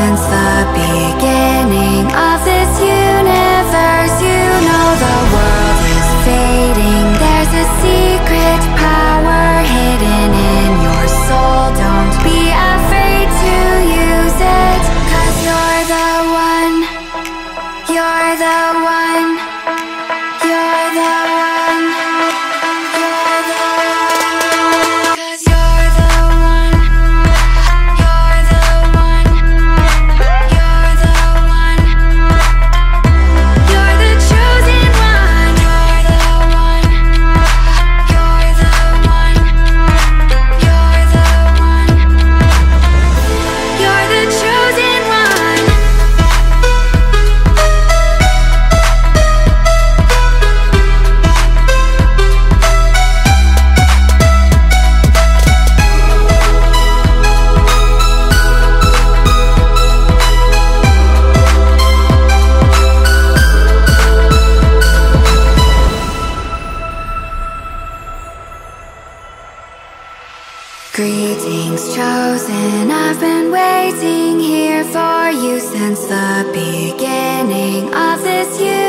since the beginning of this universe. You know the world is fading. There's a secret power hidden in your soul. Don't be afraid to use it, 'cause you're the one. You're the one. You're the one. You're the one. 'Cause you're the one. You're the one. You're the one. You're the chosen one. You're the one. You're the one. You're the one. You're the chosen one. Greetings, chosen. I've been waiting here for you since the beginning of this year.